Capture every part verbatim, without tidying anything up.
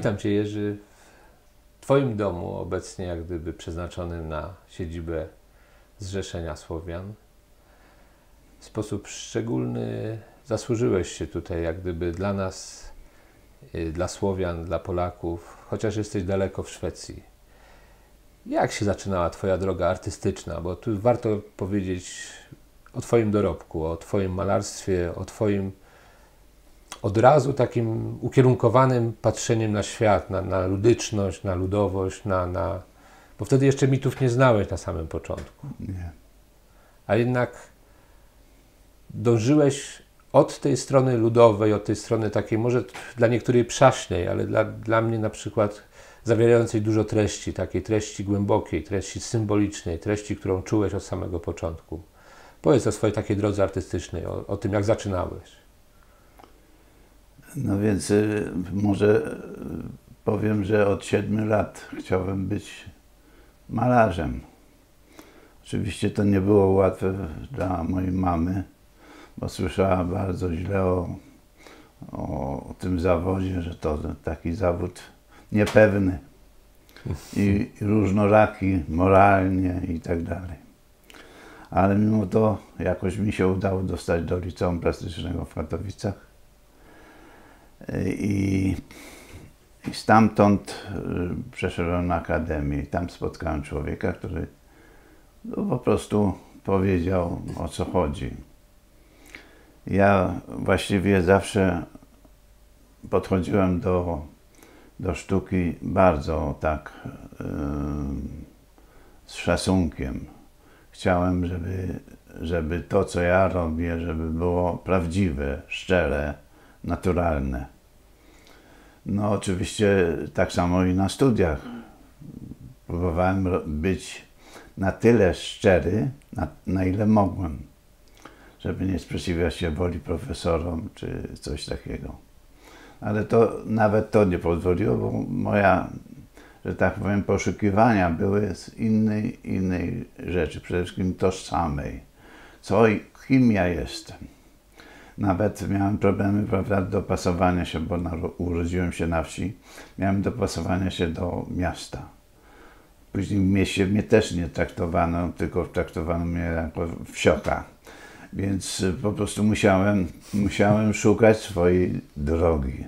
Witam Cię, Jerzy, w Twoim domu, obecnie jak gdyby przeznaczonym na siedzibę Zrzeszenia Słowian. W sposób szczególny zasłużyłeś się tutaj, jak gdyby dla nas, dla Słowian, dla Polaków, chociaż jesteś daleko w Szwecji. Jak się zaczynała Twoja droga artystyczna? Bo tu warto powiedzieć o Twoim dorobku, o Twoim malarstwie, o Twoim od razu takim ukierunkowanym patrzeniem na świat, na, na ludyczność, na ludowość, na, na... bo wtedy jeszcze mitów nie znałeś na samym początku. Nie. A jednak dążyłeś od tej strony ludowej, od tej strony takiej może dla niektórych przaśnej, ale dla, dla mnie na przykład zawierającej dużo treści, takiej treści głębokiej, treści symbolicznej, treści, którą czułeś od samego początku. Powiedz o swojej takiej drodze artystycznej, o, o tym jak zaczynałeś. No więc może powiem, że od siedmiu lat chciałem być malarzem. Oczywiście to nie było łatwe dla mojej mamy, bo słyszała bardzo źle o, o tym zawodzie, że to taki zawód niepewny i, i różnoraki moralnie i tak dalej. Ale mimo to jakoś mi się udało dostać do Liceum Plastycznego w Katowicach. I, i stamtąd przeszedłem na Akademię i tam spotkałem człowieka, który no, po prostu powiedział, o co chodzi. Ja właściwie zawsze podchodziłem do, do sztuki bardzo tak yy, z szacunkiem. Chciałem, żeby, żeby to, co ja robię, żeby było prawdziwe, szczere, naturalne. No oczywiście tak samo i na studiach. Próbowałem być na tyle szczery, na, na ile mogłem, żeby nie sprzeciwiać się woli profesorom czy coś takiego. Ale to nawet to nie pozwoliło, bo moja, że tak powiem, poszukiwania były z innej, innej rzeczy, przede wszystkim tożsamej. Co i kim ja jestem. Nawet miałem problemy, prawda, dopasowania się, bo na, urodziłem się na wsi. Miałem dopasowanie się do miasta. Później w mieście mnie też nie traktowano, tylko traktowano mnie jako wsioka. Więc po prostu musiałem, musiałem szukać swojej drogi.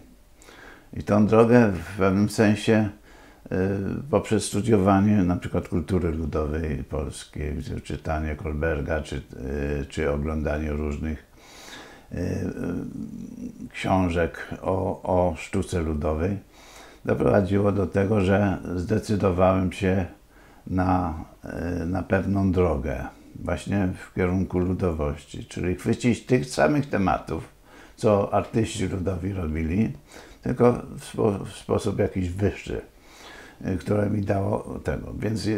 I tą drogę w pewnym sensie y, poprzez studiowanie na przykład kultury ludowej polskiej, czytanie Kolberga, czy, y, czy oglądanie różnych książek o, o sztuce ludowej doprowadziło do tego, że zdecydowałem się na, na pewną drogę właśnie w kierunku ludowości, czyli chwycić tych samych tematów, co artyści ludowi robili, tylko w, spo, w sposób jakiś wyższy, które mi dało tego. Więc,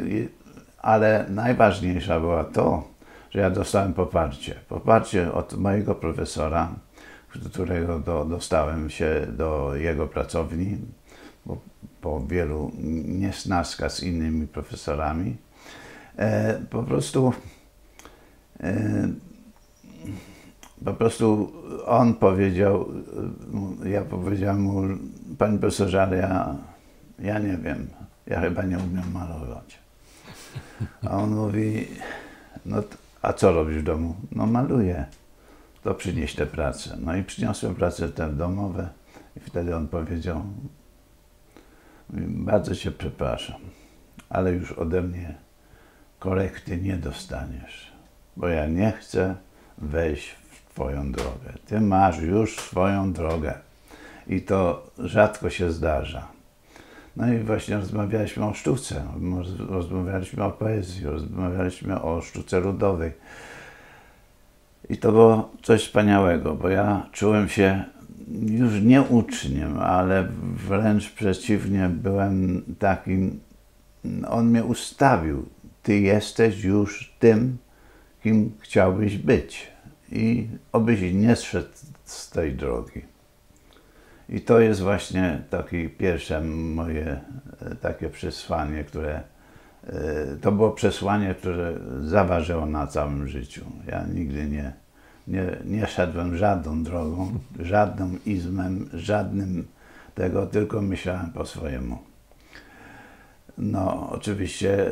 ale najważniejsza była to, że ja dostałem poparcie. Poparcie od mojego profesora, którego do, dostałem się do jego pracowni po, po wielu niesnaskach z innymi profesorami. E, po prostu e, po prostu on powiedział, ja powiedziałem mu, panie profesorze, ale ja, ja nie wiem, ja chyba nie umiem malować. A on mówi, no a co robisz w domu? No maluję. To przynieś te prace. No i przyniosłem prace te domowe i wtedy on powiedział, bardzo cię przepraszam, ale już ode mnie korekty nie dostaniesz, bo ja nie chcę wejść w twoją drogę. Ty masz już swoją drogę i to rzadko się zdarza. No i właśnie rozmawialiśmy o sztuce, rozmawialiśmy o poezji, rozmawialiśmy o sztuce ludowej. I to było coś wspaniałego, bo ja czułem się już nie uczniem, ale wręcz przeciwnie, byłem takim... On mnie ustawił. Ty jesteś już tym, kim chciałbyś być. I obyś nie zszedł z tej drogi. I to jest właśnie takie pierwsze moje takie przesłanie, które... To było przesłanie, które zaważyło na całym życiu. Ja nigdy nie, nie, nie szedłem żadną drogą, żadnym izmem, żadnym tego, tylko myślałem po swojemu. No, oczywiście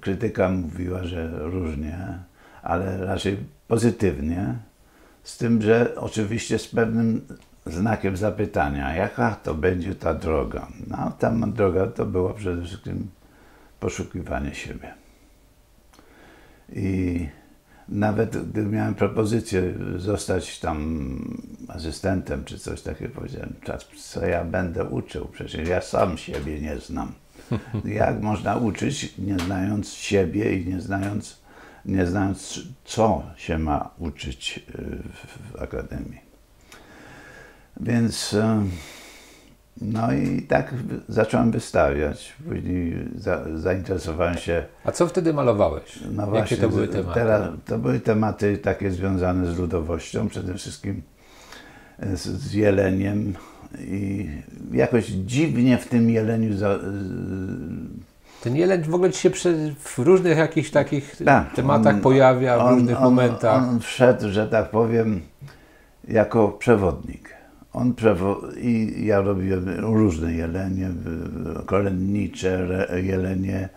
krytyka mówiła, że różnie, ale raczej pozytywnie, z tym, że oczywiście z pewnym znakiem zapytania, jaka to będzie ta droga. No, ta droga to była przede wszystkim poszukiwanie siebie. I nawet gdy miałem propozycję zostać tam asystentem czy coś takiego, powiedziałem, co ja będę uczył, przecież ja sam siebie nie znam. Jak można uczyć, nie znając siebie i nie znając, nie znając co się ma uczyć w Akademii. Więc no i tak zacząłem wystawiać, później za, zainteresowałem się... A co wtedy malowałeś? No Jakie właśnie, to były tematy? Teraz, to były tematy takie związane z ludowością, przede wszystkim z, z jeleniem i jakoś dziwnie w tym jeleniu... Za, Ten jeleń w ogóle ci się przy, w różnych jakichś takich tak, tematach on, pojawia, w on, różnych on, momentach. On wszedł, że tak powiem, jako przewodnik. On I ja robiłem różne jelenie, kolędnicze jelenie,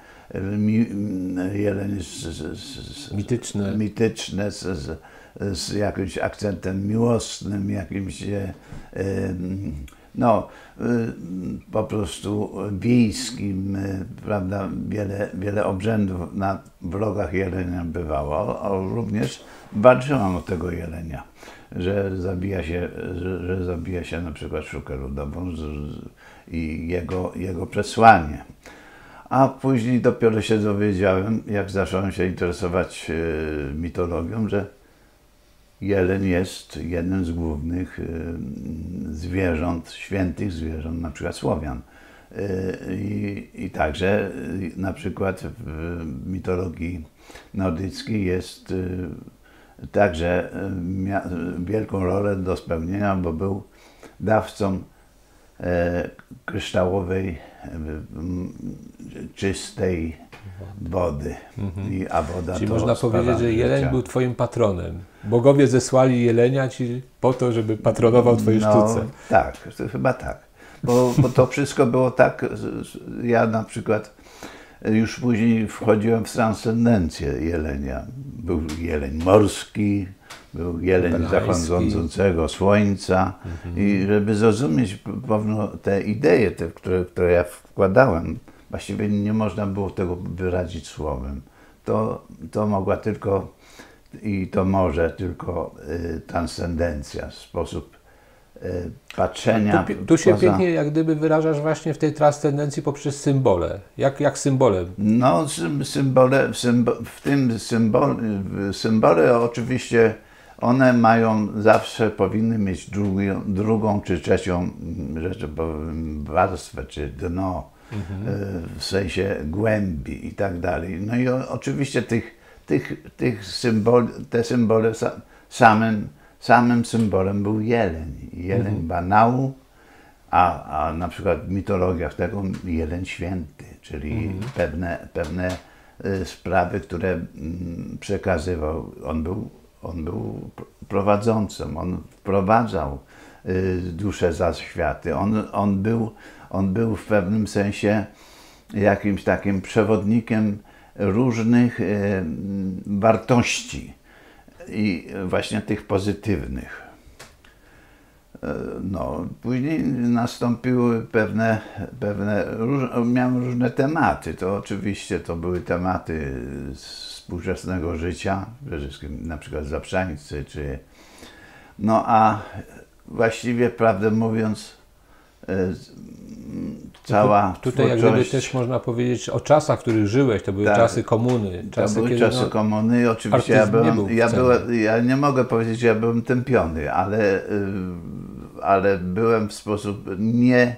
jelenie z, z, z, mityczne, mityczne z, z, z jakimś akcentem miłosnym, jakimś, no, po prostu wiejskim, prawda, wiele, wiele obrzędów na blogach jelenia bywało, a również walczyłam o tego jelenia. Że zabija się, że, że zabija się na przykład sztukę ludową z, z, i jego, jego przesłanie. A później dopiero się dowiedziałem, jak zacząłem się interesować y, mitologią, że jeleń jest jednym z głównych y, zwierząt, świętych zwierząt, na przykład Słowian. Y, i, i także y, na przykład w mitologii nordyckiej jest y, Także miał wielką rolę do spełnienia, bo był dawcą e, kryształowej, czystej wody. Mhm. I, a woda Czyli to można powiedzieć, że jeleń życia. Był twoim patronem. Bogowie zesłali jelenia ci po to, żeby patronował twojej no, sztuce. Tak, to chyba tak. Bo, bo to wszystko było tak, ja na przykład już później wchodziłem w transcendencję jelenia. Był jeleń morski, był jeleń zachodzącego słońca. Mhm. I żeby zrozumieć pewno te idee, te, które, które ja wkładałem, właściwie nie można było tego wyrazić słowem. To, to mogła tylko, i to może tylko y, transcendencja, sposób y, patrzenia. Tu, tu się poza... pięknie jak gdyby wyrażasz właśnie w tej transcendencji poprzez symbole. Jak, jak symbole? No symbole, symbole w tym symbole, symbole oczywiście one mają zawsze, powinny mieć drugi, drugą czy trzecią rzecz, powiem, warstwę czy dno, mhm. w sensie głębi i tak dalej. No i o, oczywiście tych, tych, tych symbol, te symbole sa, samym Samym symbolem był jeleń, jeleń mhm. banału, a, a na przykład w mitologiach tego jeleń święty, czyli mhm. pewne, pewne sprawy, które przekazywał. On był, on był prowadzącym, on wprowadzał duszę za światy, on, on, był, on był w pewnym sensie jakimś takim przewodnikiem różnych wartości. I właśnie tych pozytywnych. No, później nastąpiły pewne, pewne róż, miałem różne tematy. To oczywiście to były tematy współczesnego życia, przede wszystkim na przykład zaprzańcy, czy... No a właściwie, prawdę mówiąc, cała tu, Tutaj twórczość... jak gdyby też można powiedzieć o czasach, w których żyłeś, to były tak, czasy komuny. Czasy, to były kiedy, czasy no, komuny i oczywiście ja, byłem, nie był ja, byłem, ja nie mogę powiedzieć, że ja byłem tępiony, ale, ale byłem w sposób nie,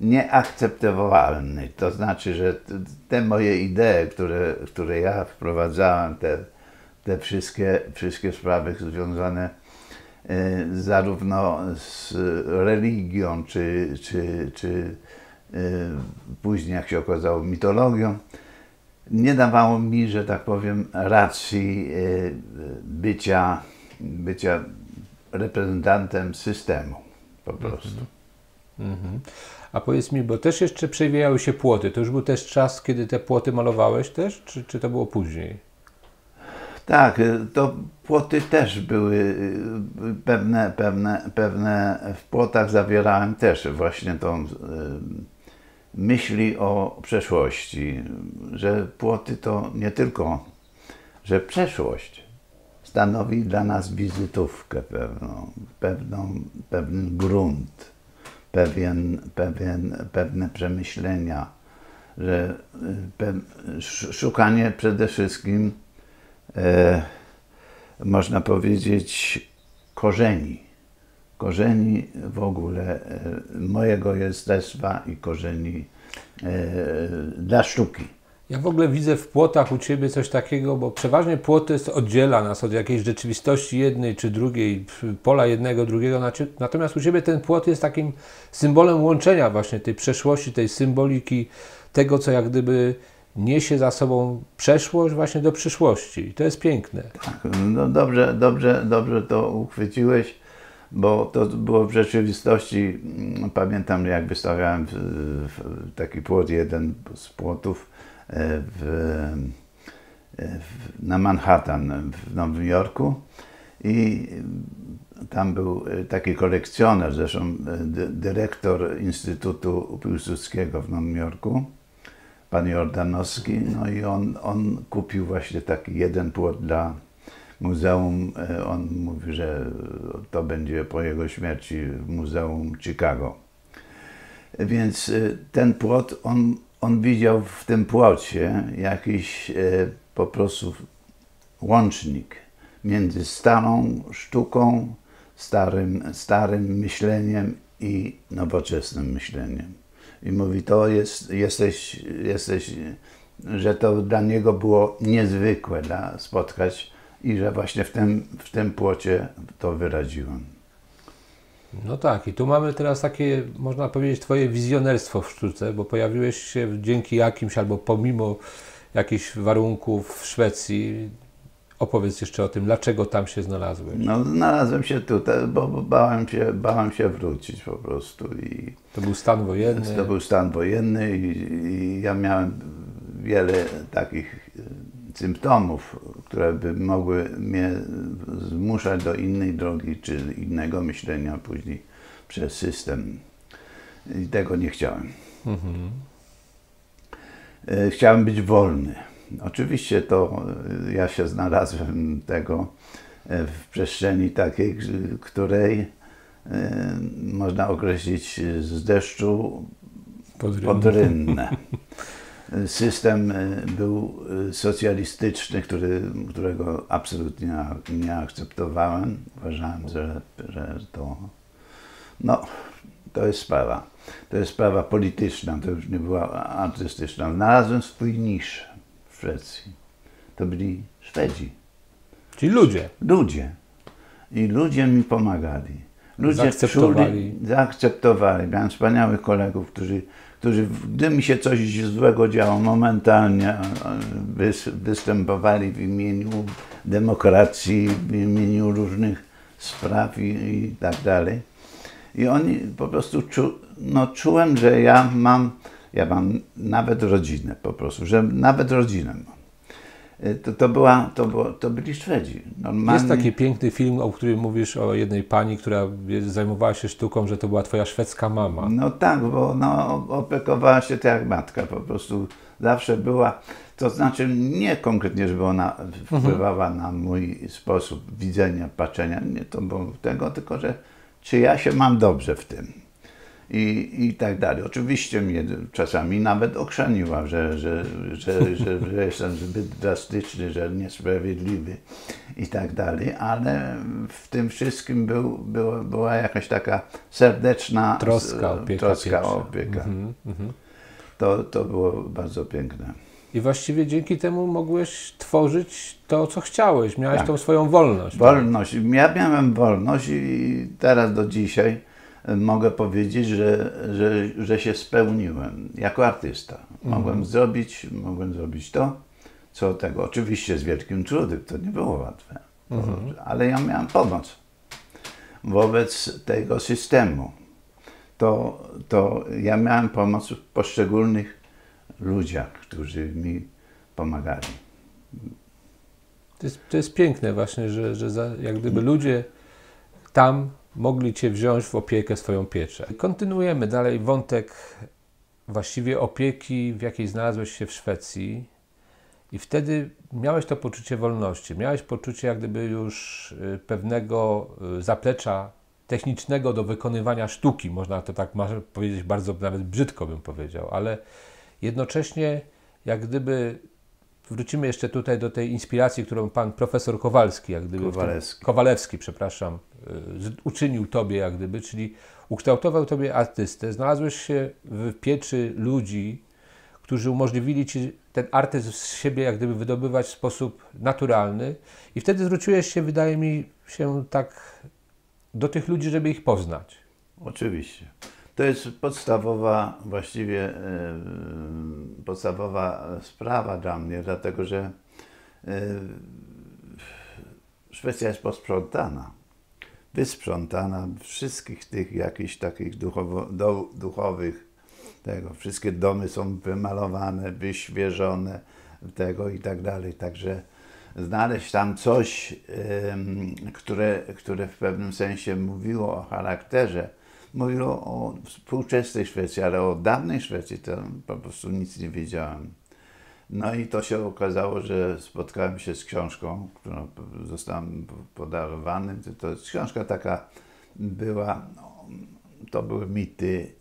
nieakceptowalny. To znaczy, że te moje idee, które, które ja wprowadzałem, te, te wszystkie, wszystkie sprawy związane zarówno z religią, czy, czy, czy później, jak się okazało, mitologią, nie dawało mi, że tak powiem, racji bycia, bycia reprezentantem systemu, po prostu. Mhm. A powiedz mi, bo też jeszcze przewijały się płoty. To już był też czas, kiedy te płoty malowałeś też, czy, czy to było później? Tak, to płoty też były, pewne, pewne, pewne w płotach zawierałem też właśnie tą y, myśli o przeszłości, że płoty to nie tylko, że przeszłość stanowi dla nas wizytówkę pewną, pewną pewien grunt, pewien, pewien, pewne przemyślenia, że pe, szukanie przede wszystkim E, można powiedzieć korzeni, korzeni w ogóle e, mojego jestestwa i korzeni e, dla sztuki. Ja w ogóle widzę w płotach u Ciebie coś takiego, bo przeważnie płot oddziela nas od jakiejś rzeczywistości jednej czy drugiej, pola jednego, drugiego, natomiast u Ciebie ten płot jest takim symbolem łączenia właśnie tej przeszłości, tej symboliki, tego co jak gdyby niesie za sobą przeszłość właśnie do przyszłości. I to jest piękne. Tak, no dobrze, dobrze, dobrze to uchwyciłeś, bo to było w rzeczywistości, pamiętam jak wystawiałem w, w taki płot, jeden z płotów w, w, na Manhattan w Nowym Jorku i tam był taki kolekcjoner, zresztą dyrektor Instytutu Piłsudskiego w Nowym Jorku, pan Jordanowski, no i on, on kupił właśnie taki jeden płot dla muzeum. On mówi, że to będzie po jego śmierci w Muzeum Chicago. Więc ten płot, on, on widział w tym płocie jakiś po prostu łącznik między starą sztuką, starym, starym myśleniem i nowoczesnym myśleniem. I mówi, to jest, jesteś, jesteś, że to dla niego było niezwykłe dla spotkać i że właśnie w tym, w tym płocie to wyraziłem. No tak, i tu mamy teraz takie, można powiedzieć, Twoje wizjonerstwo w sztuce, bo pojawiłeś się dzięki jakimś albo pomimo jakichś warunków w Szwecji. Opowiedz jeszcze o tym, dlaczego tam się znalazłeś? No, znalazłem się tutaj, bo bałem się, bałem się wrócić po prostu. I to był stan wojenny? To był stan wojenny i, i ja miałem wiele takich symptomów, które by mogły mnie zmuszać do innej drogi czy innego myślenia później przez system. I tego nie chciałem. Mhm. Chciałem być wolny. Oczywiście to ja się znalazłem tego w przestrzeni takiej, której można określić z deszczu podrynne. System był socjalistyczny, który, którego absolutnie nie akceptowałem. Uważałem, że, że to, no, to jest sprawa. To jest sprawa polityczna, to już nie była artystyczna. Znalazłem swój nisz. W Szwecji. To byli Szwedzi. Czyli ludzie. Ludzie. I ludzie mi pomagali. Ludzie zaakceptowali. Czuli, zaakceptowali. Miałem wspaniałych kolegów, którzy, którzy, gdy mi się coś złego działo, momentalnie występowali w imieniu demokracji, w imieniu różnych spraw i, i tak dalej. I oni po prostu, czu, no czułem, że ja mam Ja mam nawet rodzinę po prostu, że nawet rodzinę mam. To, to, była, to, było, to byli Szwedzi. Normalnie. Jest taki piękny film, o którym mówisz, o jednej pani, która zajmowała się sztuką, że to była twoja szwedzka mama. No tak, bo ona opiekowała się tak jak matka po prostu. Zawsze była, to znaczy nie konkretnie, żeby ona wpływała mhm. na mój sposób widzenia, patrzenia, nie to było tego, tylko że czy ja się mam dobrze w tym. I, I tak dalej. Oczywiście mnie czasami nawet okrzaniła, że, że, że, że, że jestem zbyt drastyczny, że niesprawiedliwy i tak dalej, ale w tym wszystkim był, był, była jakaś taka serdeczna troska, opieka. Troska, opieka. Mm -hmm. To, to było bardzo piękne. I właściwie dzięki temu mogłeś tworzyć to, co chciałeś. Miałeś tak. tą swoją wolność. Wolność. Tak? Ja miałem wolność i teraz do dzisiaj mogę powiedzieć, że, że, że się spełniłem jako artysta. Mogłem mhm. zrobić, mogłem zrobić to, co tego. Oczywiście z wielkim trudem, to nie było łatwe, mhm. ale ja miałem pomoc wobec tego systemu. to, to ja miałem pomoc w poszczególnych ludziach, którzy mi pomagali. To jest, to jest piękne właśnie, że, że za, jak gdyby ludzie tam mogli Cię wziąć w opiekę, swoją pieczę. Kontynuujemy dalej wątek właściwie opieki, w jakiej znalazłeś się w Szwecji. I wtedy miałeś to poczucie wolności, miałeś poczucie jak gdyby już pewnego zaplecza technicznego do wykonywania sztuki, można to tak powiedzieć bardzo, nawet brzydko bym powiedział, ale jednocześnie jak gdyby, wrócimy jeszcze tutaj do tej inspiracji, którą pan profesor Kowalski, jak gdyby, Kowalewski. Tym, Kowalewski, przepraszam, uczynił tobie jak gdyby, czyli ukształtował tobie artystę, znalazłeś się w pieczy ludzi, którzy umożliwili Ci ten artyzm z siebie jak gdyby wydobywać w sposób naturalny i wtedy zwróciłeś się, wydaje mi się, tak do tych ludzi, żeby ich poznać. Oczywiście. To jest podstawowa, właściwie yy, podstawowa sprawa dla mnie, dlatego że yy, Szwecja jest posprzątana, wysprzątana wszystkich tych jakichś takich duchowo, do, duchowych tego. Wszystkie domy są wymalowane, wyświeżone tego i tak dalej. Także znaleźć tam coś, yy, które, które w pewnym sensie mówiło o charakterze, mówiło o współczesnej Szwecji, ale o dawnej Szwecji to po prostu nic nie wiedziałem. No i to się okazało, że spotkałem się z książką, którą zostałem podarowany. To książka taka była, no, to były mity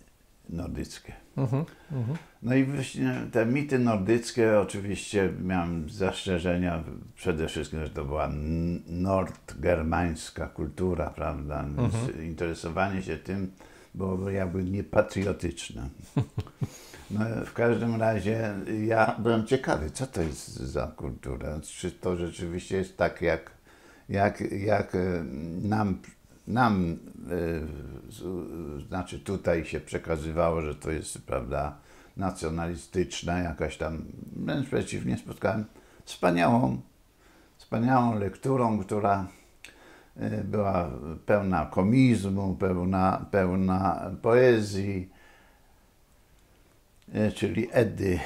nordyckie. Uh-huh, uh-huh. No i właśnie te mity nordyckie, oczywiście miałem zastrzeżenia przede wszystkim, że to była nordgermańska kultura, prawda? Więc uh-huh. interesowanie się tym byłoby jakby niepatriotyczne. No, w każdym razie ja byłem ciekawy, co to jest za kultura? Czy to rzeczywiście jest tak, jak, jak, jak nam Nam, y, znaczy tutaj się przekazywało, że to jest, prawda, nacjonalistyczna jakaś tam, wręcz przeciwnie, spotkałem wspaniałą, wspaniałą lekturą, która y, była pełna komizmu, pełna, pełna poezji, y, czyli eddy.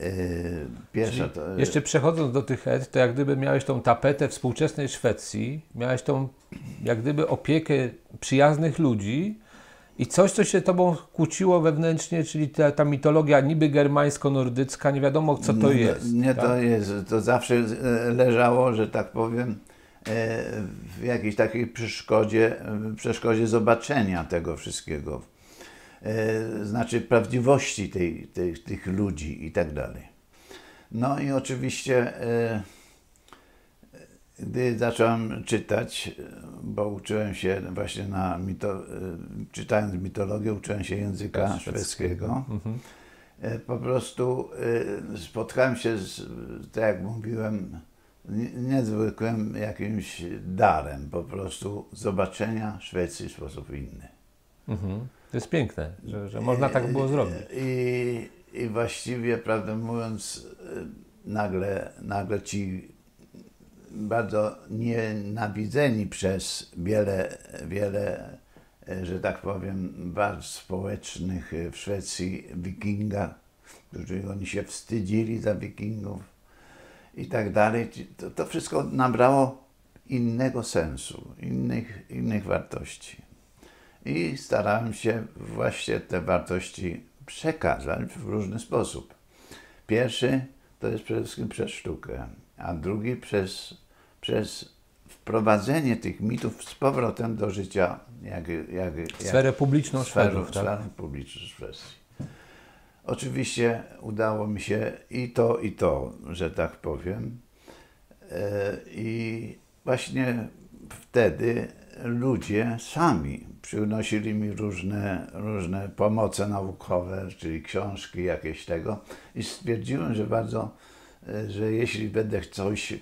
Y, pierwsza czyli to, jeszcze przechodząc do tych edd, to jak gdyby miałeś tą tapetę współczesnej Szwecji, miałeś tą jak gdyby opiekę przyjaznych ludzi i coś, co się tobą kłóciło wewnętrznie, czyli ta, ta mitologia niby germańsko-nordycka, nie wiadomo co to nie, jest. Nie, tak? To jest, to zawsze leżało, że tak powiem, w jakiejś takiej przeszkodzie, przeszkodzie zobaczenia tego wszystkiego, znaczy prawdziwości tej, tej, tych ludzi i tak dalej. No i oczywiście gdy zacząłem czytać, bo uczyłem się właśnie na mito, czytając mitologię, uczyłem się języka szwedzkiego. Mhm. Po prostu spotkałem się z, tak jak mówiłem, niezwykłym jakimś darem po prostu zobaczenia Szwecji w sposób inny. Mhm. To jest piękne, że, że można tak było zrobić. I, i właściwie, prawdę mówiąc, nagle, nagle ci bardzo nienawidzeni przez wiele, wiele, że tak powiem, warstw społecznych w Szwecji Wikinga, którzy oni się wstydzili za Wikingów i tak dalej. To, to wszystko nabrało innego sensu, innych, innych wartości. I starałem się właśnie te wartości przekazać w różny sposób. Pierwszy to jest przede wszystkim przez sztukę, a drugi przez przez wprowadzenie tych mitów z powrotem do życia, jak, jak, jak sferę publiczną Szwedów, tak? Sferę publiczną Szwecji. Oczywiście udało mi się i to, i to, że tak powiem. I właśnie wtedy ludzie sami przynosili mi różne, różne pomoce naukowe, czyli książki jakieś tego i stwierdziłem, że bardzo że jeśli będę coś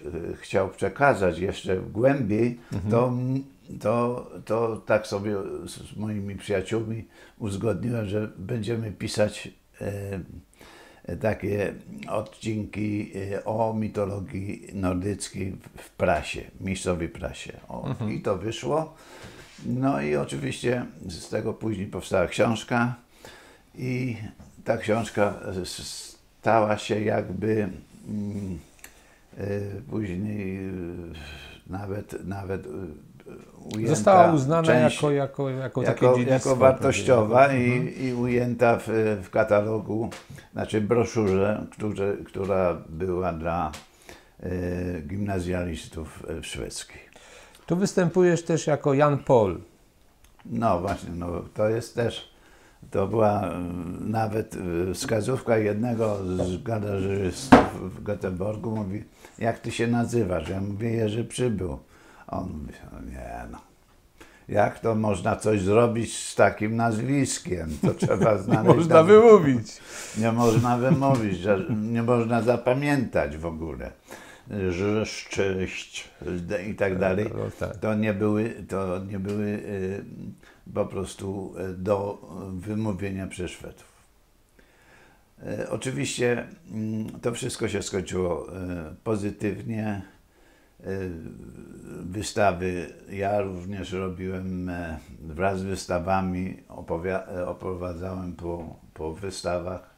chciał przekazać jeszcze głębiej, mhm. to, to, to tak sobie z moimi przyjaciółmi uzgodniłem, że będziemy pisać e, takie odcinki o mitologii nordyckiej w prasie, miejscowej prasie. O, mhm. I to wyszło. No i oczywiście z tego później powstała książka i ta książka stała się jakby później nawet, nawet ujęta, została uznana część, jako, jako, jako, jako, takie dziedzictwo, jako wartościowa i, mhm. i ujęta w, w katalogu, znaczy broszurze, które, która była dla y, gimnazjalistów szwedzkich. Tu występujesz też jako Jan Pol. No właśnie, no, to jest też, to była nawet wskazówka jednego z galerzystów w Göteborgu, mówi, jak ty się nazywasz? Ja mówię, Jerzy Przybył. On mówi, nie no, jak to można coś zrobić z takim nazwiskiem? To trzeba znaleźć. Nie można tam, wymówić. Nie można wymówić, nie można zapamiętać w ogóle. Rzeszczyść i tak dalej. To nie były, to nie były po prostu do wymówienia przez Szwedów. Oczywiście to wszystko się skończyło pozytywnie. Wystawy, ja również robiłem, wraz z wystawami oprowadzałem po, po wystawach.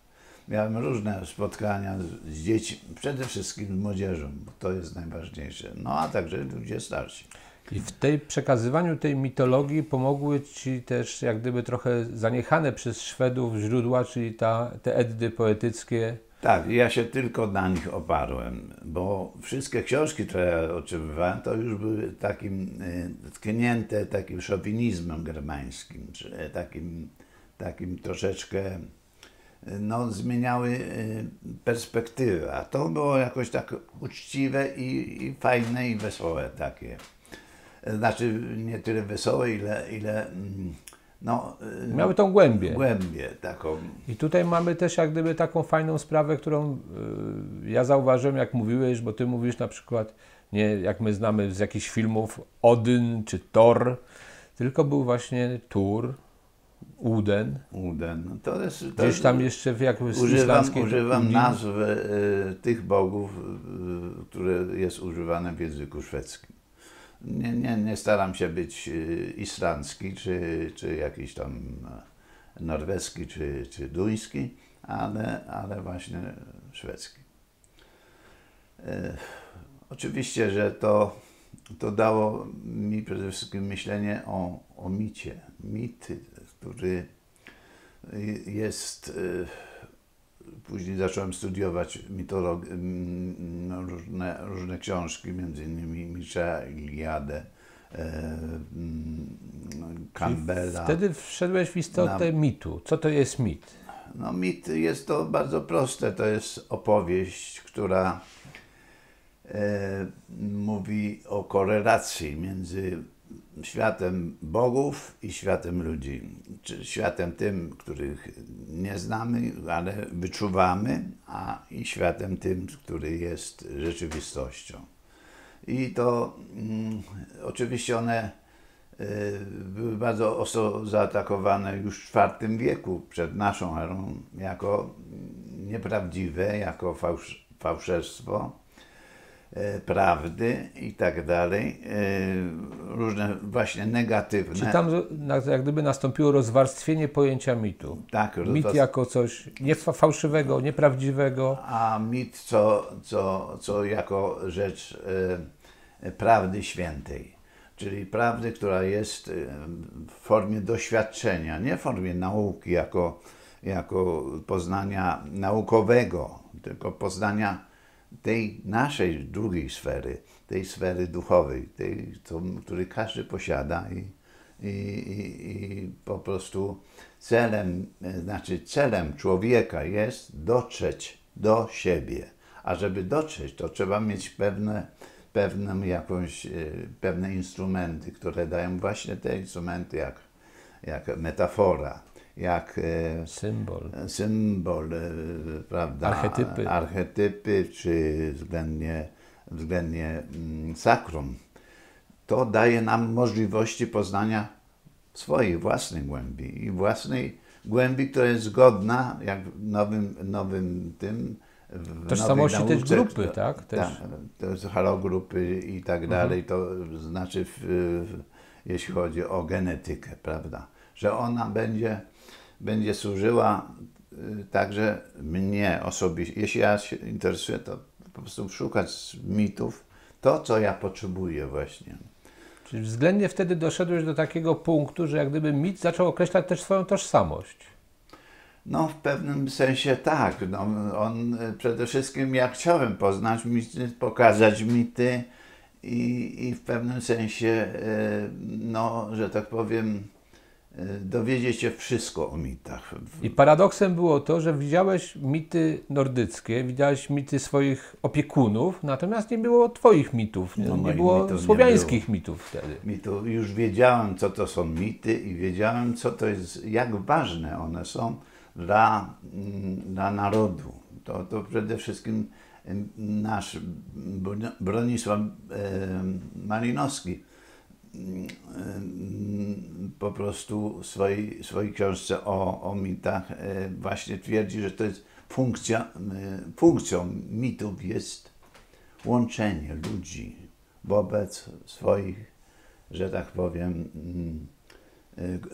Miałem różne spotkania z dziećmi, przede wszystkim z młodzieżą, bo to jest najważniejsze, no a także ludzie starsi. I w tej przekazywaniu tej mitologii pomogły Ci też jak gdyby trochę zaniechane przez Szwedów źródła, czyli ta, te eddy poetyckie. Tak, ja się tylko na nich oparłem, bo wszystkie książki, które ja otrzymywałem, to już były takim tknięte takim szowinizmem germańskim, czy takim, takim troszeczkę, no, zmieniały perspektywę, a to było jakoś tak uczciwe i, i fajne i wesołe takie. Znaczy nie tyle wesołe, ile... ile no, miały tą głębię. Głębię taką. I tutaj mamy też jak gdyby taką fajną sprawę, którą yy, ja zauważyłem, jak mówiłeś, bo ty mówisz na przykład, nie jak my znamy z jakichś filmów, Odyn czy Thor, tylko był właśnie Tur, Uden. Uden. No to jest, to gdzieś tam jeszcze w jakimś islamskim... Używam nazw y, tych bogów, y, które jest używane w języku szwedzkim. Nie, nie, nie staram się być islandzki, czy, czy jakiś tam norweski, czy, czy duński, ale, ale właśnie szwedzki. E, oczywiście, że to, to dało mi przede wszystkim myślenie o, o micie. Mit, który jest... Później zacząłem studiować mitologię, no, różne, różne książki, między innymi Mircea Iliade Campbella. Wtedy wszedłeś w istotę na... mitu. Co to jest mit? No mit jest to bardzo proste. To jest opowieść, która e, mówi o korelacji między światem bogów i światem ludzi, czy światem tym, których nie znamy, ale wyczuwamy, a i światem tym, który jest rzeczywistością. I to mm, oczywiście one y, były bardzo ostro zaatakowane już w czwartym wieku przed naszą erą jako nieprawdziwe, jako fałsz, fałszerstwo. Prawdy i tak dalej, różne właśnie negatywne. Czy tam jak gdyby nastąpiło rozwarstwienie pojęcia mitu? Tak. Mit to... jako coś nie fałszywego, nieprawdziwego. A mit co, co, co jako rzecz e, prawdy świętej, czyli prawdy, która jest w formie doświadczenia, nie w formie nauki jako, jako poznania naukowego, tylko poznania tej naszej drugiej sfery, tej sfery duchowej, tej, której każdy posiada i, i, i po prostu celem, znaczy celem człowieka jest dotrzeć do siebie. A żeby dotrzeć, to trzeba mieć pewne, pewną jakąś, pewne instrumenty, które dają właśnie te instrumenty jak, jak metafora, jak symbol, symbol prawda, archetypy, archetypy czy względnie, względnie sakrum, to daje nam możliwości poznania swojej własnej głębi i własnej głębi, która jest zgodna jak w nowym, nowym tym, w tożsamości nauce, też grupy, tak? Też. Ta, to jest halogrupy i tak dalej, mhm. To znaczy w, w jeśli chodzi o genetykę, prawda? Że ona będzie, będzie służyła także mnie osobiście. Jeśli ja się interesuję, to po prostu szukać mitów, to co ja potrzebuję właśnie. Czyli względnie wtedy doszedłeś do takiego punktu, że jak gdyby mit zaczął określać też swoją tożsamość. No w pewnym sensie tak. No, on przede wszystkim ja chciałem poznać mity, pokazać mity i, i w pewnym sensie, no, że tak powiem, dowiedzieć się wszystko o mitach. I paradoksem było to, że widziałeś mity nordyckie, widziałeś mity swoich opiekunów, natomiast nie było twoich mitów, nie, no nie było słowiańskich nie mitów wtedy. Mitów. Już wiedziałem, co to są mity i wiedziałem, co to jest, jak ważne one są dla, dla narodu. To, to przede wszystkim nasz Bronisław Malinowski po prostu w swojej, swojej książce o, o mitach właśnie twierdzi, że to jest funkcja, funkcją mitów jest łączenie ludzi wobec swoich, że tak powiem,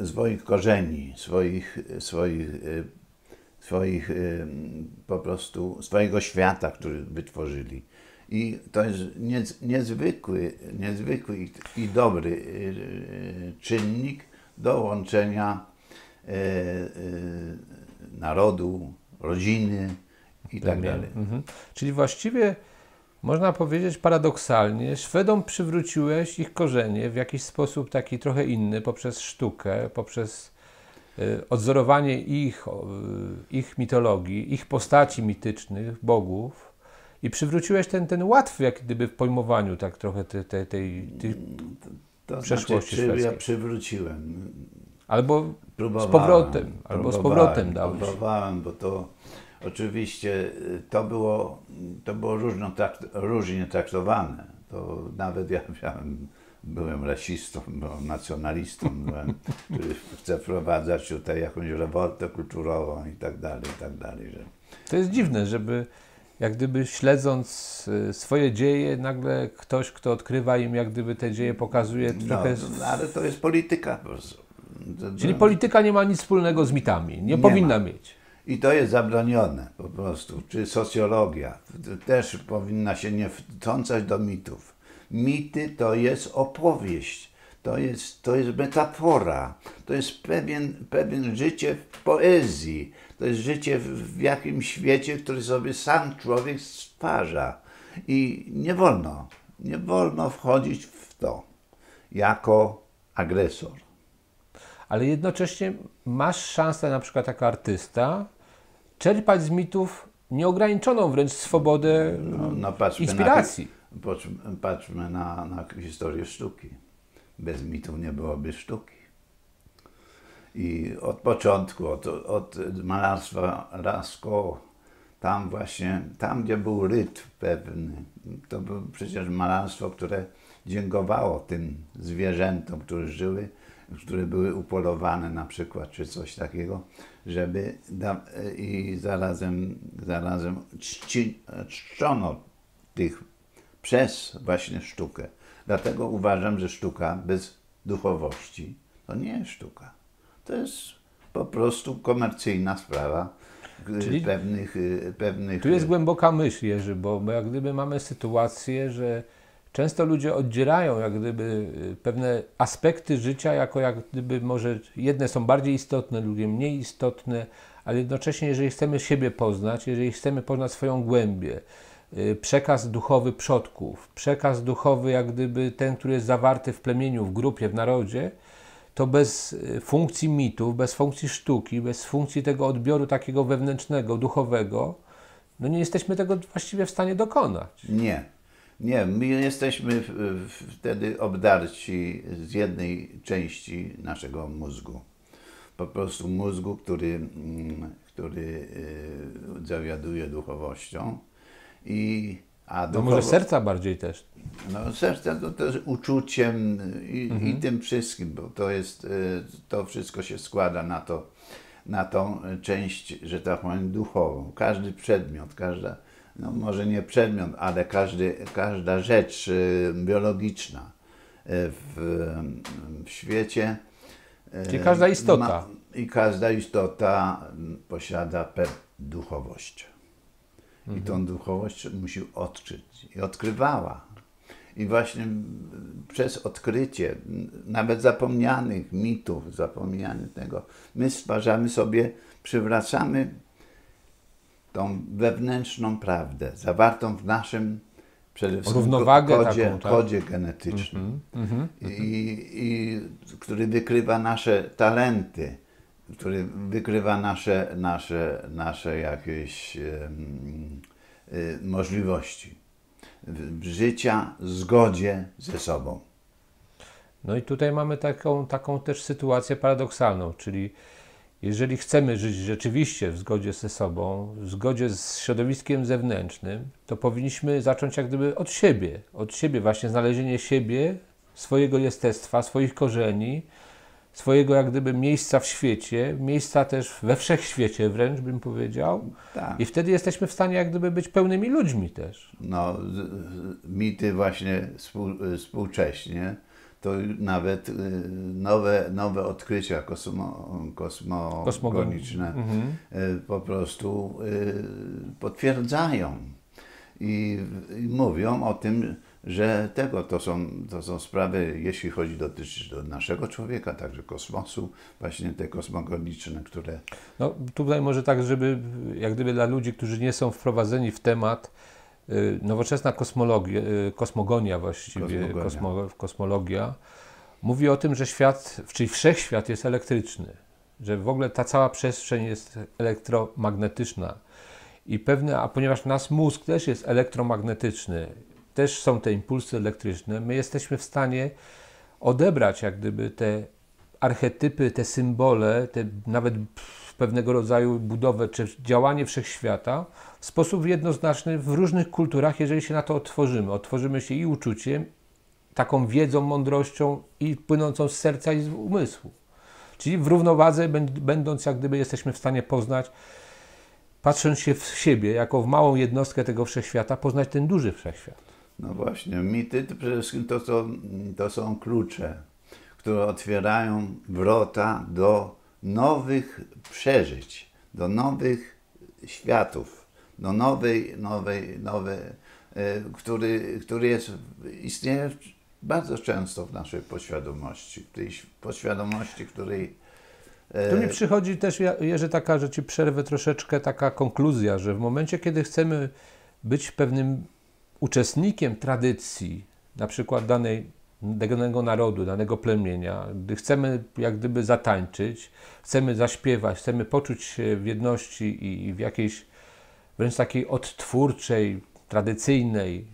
swoich korzeni, swoich, swoich, swoich po prostu, swojego świata, który wytworzyli. I to jest niezwykły, niezwykły i dobry czynnik do łączenia narodu, rodziny i tak dalej. Mhm. Czyli właściwie można powiedzieć paradoksalnie, Szwedom przywróciłeś ich korzenie w jakiś sposób taki trochę inny poprzez sztukę, poprzez odzorowanie ich, ich mitologii, ich postaci mitycznych, bogów. I przywróciłeś ten, ten łatwy, jak gdyby w pojmowaniu tak trochę tej, tej, tej, tej to, to przeszłości znaczy, szwedzkiej. Ja przywróciłem. Albo próbowałem, z powrotem, albo z powrotem dałeś. Próbowałem, bo to oczywiście to było, to było różno trakt, różnie traktowane. To nawet ja miałem, byłem rasistą, byłem nacjonalistą, byłem, który chce wprowadzać tutaj jakąś rewoltę kulturową i tak dalej, i tak dalej. Że... To jest dziwne, żeby jak gdyby śledząc swoje dzieje, nagle ktoś, kto odkrywa im, jak gdyby te dzieje pokazuje trochę... No, ale to jest polityka po prostu. Czyli polityka nie ma nic wspólnego z mitami, nie, nie powinna ma. mieć. I to jest zabronione po prostu, czy socjologia też powinna się nie wtrącać do mitów. Mity to jest opowieść, to jest, to jest metafora, to jest pewien, pewien życie w poezji. To jest życie w jakimś świecie, który sobie sam człowiek stwarza. I nie wolno, nie wolno wchodzić w to jako agresor. Ale jednocześnie masz szansę, na przykład jako artysta, czerpać z mitów nieograniczoną wręcz swobodę no, no, patrzmy inspiracji. Na, patrzmy na, na historię sztuki. Bez mitów nie byłoby sztuki. I od początku, od, od malarstwa Lascaux, tam właśnie, tam gdzie był rytm pewny, to było przecież malarstwo, które dziękowało tym zwierzętom, które żyły, które były upolowane na przykład, czy coś takiego, żeby da, i zarazem, zarazem czci, czczono tych przez właśnie sztukę. Dlatego uważam, że sztuka bez duchowości to nie jest sztuka. To jest po prostu komercyjna sprawa. Czyli pewnych, pewnych... Tu jest głęboka myśl, Jerzy, bo my jak gdyby mamy sytuację, że często ludzie oddzielają jak gdyby pewne aspekty życia, jako jak gdyby może jedne są bardziej istotne, drugie mniej istotne, ale jednocześnie jeżeli chcemy siebie poznać, jeżeli chcemy poznać swoją głębię, przekaz duchowy przodków, przekaz duchowy jak gdyby ten, który jest zawarty w plemieniu, w grupie, w narodzie, to bez funkcji mitów, bez funkcji sztuki, bez funkcji tego odbioru takiego wewnętrznego, duchowego, no nie jesteśmy tego właściwie w stanie dokonać. Nie, nie. My jesteśmy wtedy obdarci z jednej części naszego mózgu. Po prostu mózgu, który, który zawiaduje duchowością. I, a duchowo... No może serca bardziej też. No serce to też uczuciem i, mhm. i tym wszystkim, bo to jest, to wszystko się składa na to, na tą część, że tak powiem, duchową. Każdy przedmiot, każda, no może nie przedmiot, ale każdy, każda rzecz biologiczna w, w świecie. Czyli każda istota. Ma, I każda istota posiada per duchowość. Mhm. I tą duchowość musi odkryć. I odkrywała. I właśnie przez odkrycie nawet zapomnianych mitów, zapomnianych tego, my stwarzamy sobie, przywracamy tą wewnętrzną prawdę, zawartą w naszym przede wszystkim kodzie, taką, tak? kodzie genetycznym, mm -hmm, mm -hmm. I, i, który wykrywa nasze talenty, który wykrywa nasze, nasze, nasze jakieś um, y, możliwości życia w zgodzie ze sobą. No i tutaj mamy taką, taką też sytuację paradoksalną, czyli jeżeli chcemy żyć rzeczywiście w zgodzie ze sobą, w zgodzie z środowiskiem zewnętrznym, to powinniśmy zacząć jak gdyby od siebie, od siebie właśnie znalezienie siebie, swojego jestestwa, swoich korzeni, swojego jak gdyby miejsca w świecie, miejsca też we wszechświecie wręcz bym powiedział. Tak. I wtedy jesteśmy w stanie jak gdyby być pełnymi ludźmi też. No, mity właśnie współcześnie, to nawet nowe, nowe odkrycia kosmo, kosmo, kosmogoniczne mhm. po prostu potwierdzają i, i mówią o tym, że tego, to są, to są sprawy, jeśli chodzi dotyczyć do naszego człowieka, także kosmosu, właśnie te kosmogoniczne, które... No tutaj może tak, żeby jak gdyby dla ludzi, którzy nie są wprowadzeni w temat, nowoczesna kosmologia, kosmogonia właściwie, kosmogonia. Kosmo, kosmologia, mówi o tym, że świat, czyli wszechświat jest elektryczny, że w ogóle ta cała przestrzeń jest elektromagnetyczna i pewne, a ponieważ nasz mózg też jest elektromagnetyczny, też są te impulsy elektryczne, my jesteśmy w stanie odebrać jak gdyby te archetypy, te symbole, te nawet pewnego rodzaju budowę czy działanie wszechświata w sposób jednoznaczny w różnych kulturach, jeżeli się na to otworzymy. Otworzymy się i uczuciem, taką wiedzą, mądrością i płynącą z serca i z umysłu. Czyli w równowadze będąc jak gdyby jesteśmy w stanie poznać, patrząc się w siebie jako w małą jednostkę tego wszechświata, poznać ten duży wszechświat. No właśnie, mity to przede wszystkim to, to, to są klucze, które otwierają wrota do nowych przeżyć, do nowych światów, do nowej, nowej, nowej który, który jest, istnieje bardzo często w naszej podświadomości, w tej podświadomości, której... Tu mi przychodzi też, Jerzy, taka, że Ci przerwę troszeczkę, taka konkluzja, że w momencie, kiedy chcemy być pewnym uczestnikiem tradycji, na przykład danej danego narodu, danego plemienia, gdy chcemy jak gdyby zatańczyć, chcemy zaśpiewać, chcemy poczuć się w jedności i w jakiejś wręcz takiej odtwórczej, tradycyjnej,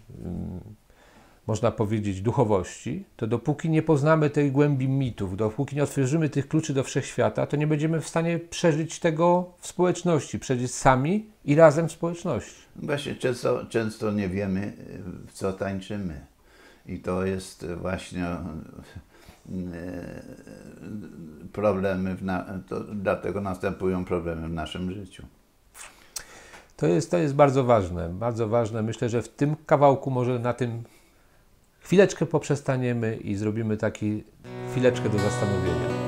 można powiedzieć, duchowości, to dopóki nie poznamy tej głębi mitów, dopóki nie otworzymy tych kluczy do wszechświata, to nie będziemy w stanie przeżyć tego w społeczności, przeżyć sami i razem w społeczności. Właśnie często, często nie wiemy, w co tańczymy. I to jest właśnie problemy, w na... to dlatego następują problemy w naszym życiu. To jest, to jest bardzo ważne, bardzo ważne. Myślę, że w tym kawałku może na tym chwileczkę poprzestaniemy i zrobimy taki chwileczkę do zastanowienia.